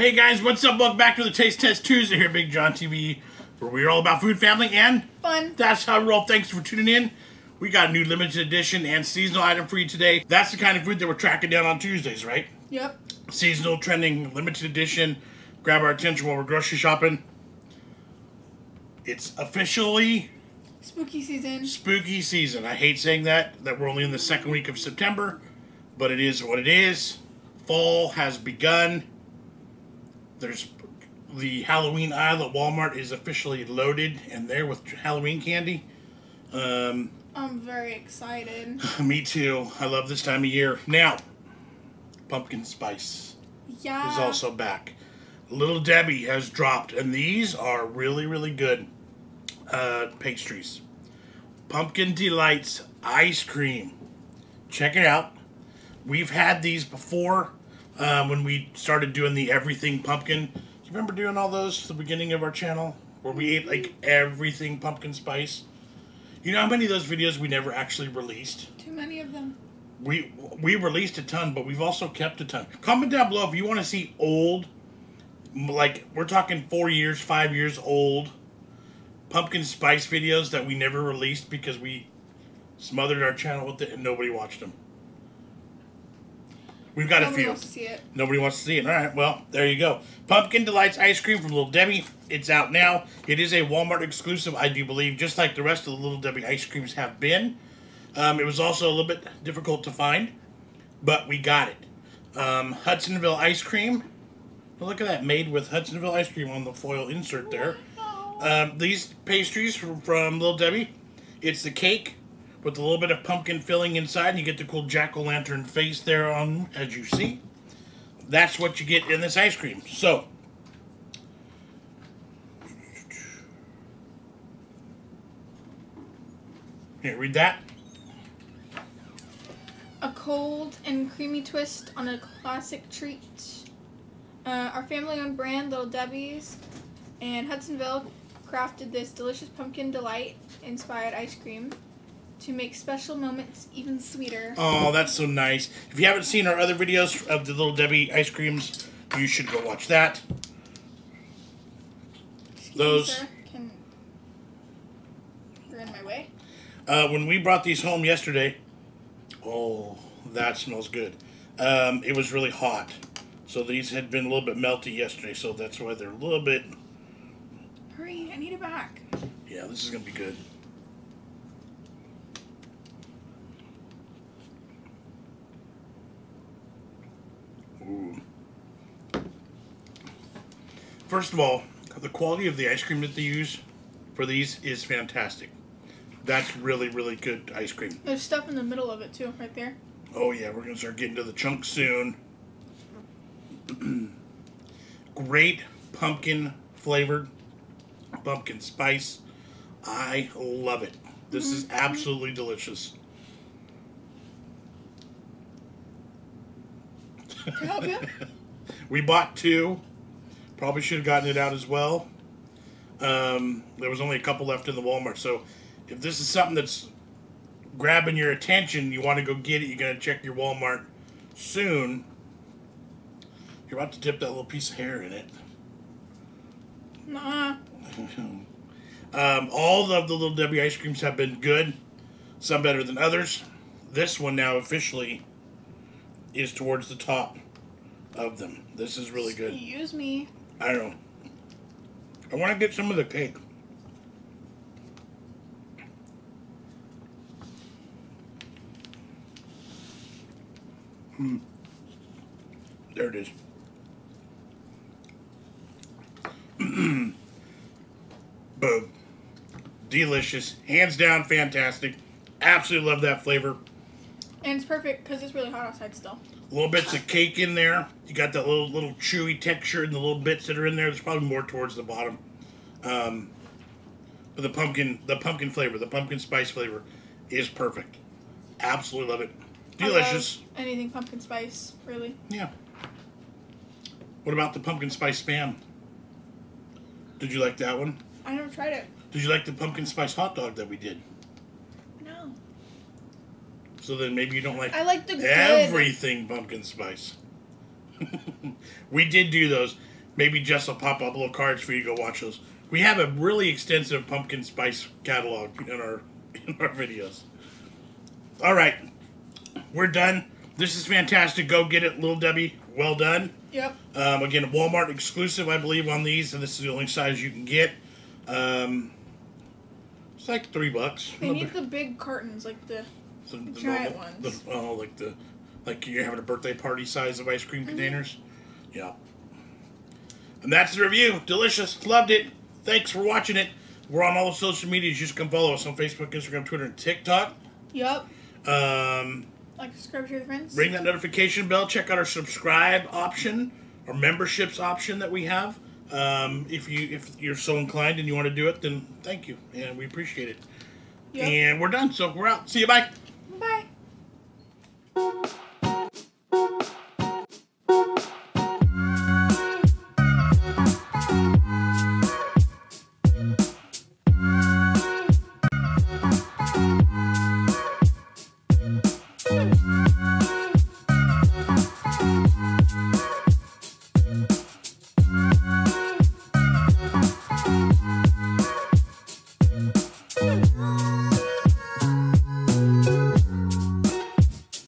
Hey guys, what's up? Welcome back to the Taste Test Tuesday here at BigJon TV, where we're all about food, family, and fun. That's how we roll. Thanks for tuning in. We got a new limited edition and seasonal item for you today. That's the kind of food that we're tracking down on Tuesdays, right? Yep. Seasonal, trending, limited edition. Grab our attention while we're grocery shopping. It's officially spooky season. Spooky season. I hate saying that we're only in the second week of September, but it is what it is. Fall has begun. There's the Halloween aisle at Walmart is officially loaded and there with Halloween candy. I'm very excited. Me too. I love this time of year. Now, pumpkin spice is also back. Little Debbie has dropped, and these are really, really good pastries. Pumpkin Delights ice cream. Check it out. We've had these before. When we started doing the everything pumpkin, do you remember doing all those at the beginning of our channel where we ate like everything pumpkin spice? You know how many of those videos we never actually released? Too many of them. We released a ton, but we've also kept a ton. Comment down below if you want to see old, like we're talking 4 years, 5 years old pumpkin spice videos that we never released because we smothered our channel with it and nobody watched them. We've got a few. Nobody wants to see it. Nobody wants to see it. All right, well, there you go. Pumpkin Delights ice cream from Little Debbie. It's out now. It is a Walmart exclusive, I do believe, just like the rest of the Little Debbie ice creams have been. It was also a little bit difficult to find, but we got it. Hudsonville ice cream. Well, look at that, made with Hudsonville ice cream on the foil insert there. Wow. These pastries from Little Debbie. It's the cake with a little bit of pumpkin filling inside, and you get the cool jack-o'-lantern face there on, as you see. That's what you get in this ice cream. So, here, read that. A cold and creamy twist on a classic treat. Our family-owned brand, Little Debbie's, and Hudsonville crafted this delicious pumpkin delight-inspired ice cream to make special moments even sweeter. Oh, that's so nice. If you haven't seen our other videos of the Little Debbie ice creams, you should go watch that. Excuse me, sir. You're in my way. When we brought these home yesterday, oh, that smells good. It was really hot. So these had been a little bit melty yesterday, so that's why they're a little bit... Hurry, I need it back. Yeah, this is going to be good. First of all, the quality of the ice cream that they use for these is fantastic. That's really, really good ice cream. There's stuff in the middle of it too, right there. Oh yeah, we're going to start getting to the chunks soon. Great pumpkin flavored, pumpkin spice. I love it. This is absolutely delicious. Can I help you? We bought two. Probably should have gotten it out as well. There was only a couple left in the Walmart. So if this is something that's grabbing your attention, you want to go get it, you're going to check your Walmart soon. You're about to dip that little piece of hair in it. Nah. All of the Little Debbie ice creams have been good. Some better than others. This one now officially is towards the top of them. This is really good. Excuse me. I don't know. I want to get some of the cake. There it is. Boom. Delicious. Hands down, fantastic. Absolutely love that flavor. And it's perfect because it's really hot outside still. Little bits of cake in there. You got that little chewy texture and the little bits that are in there. There's probably more towards the bottom. But the pumpkin flavor, the pumpkin spice flavor is perfect. Absolutely love it. Delicious. I love anything pumpkin spice, really. Yeah. What about the pumpkin spice Spam? Did you like that one? I never tried it. Did you like the pumpkin spice hot dog that we did? So then maybe you don't like, I like the everything pumpkin spice. We did do those. Maybe Jess will pop up little cards for you to go watch those. We have a really extensive pumpkin spice catalog in our videos. All right, we're done. This is fantastic. Go get it, Little Debbie. Well done. Yep. Again, Walmart exclusive, I believe, on these, and this is the only size you can get. It's like $3. They need the big cartons, like the giant ones. Oh, like you're having a birthday party size of ice cream containers. Yeah. And that's the review. Delicious. Loved it. Thanks for watching it. We're on all the social medias. You just come follow us on Facebook, Instagram, Twitter, and TikTok. Yep. Like, subscribe to your friends. Ring that notification bell. Check out our subscribe option or memberships option that we have. If you're so inclined and you want to do it, then thank you. And we appreciate it. Yep. And we're done. So we're out. See you. Bye. Bye.